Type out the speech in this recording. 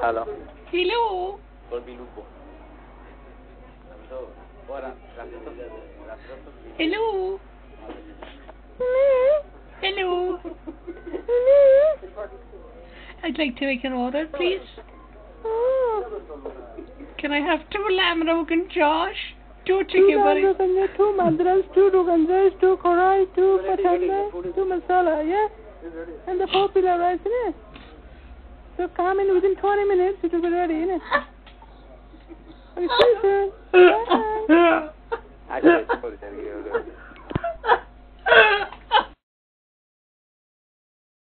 Hello. Hello. Hello. Hello. I'd like to make an order, please. Can I have 2 lamb rogan Josh? 2 chicken curry. 2 madras, 2 rogan josh, 2 karai, 2 patanda, 2 masala, yeah? And the popular rice, innit? So come in within 20 minutes, it will be ready, innit? Are you sure, sir? Bye-bye.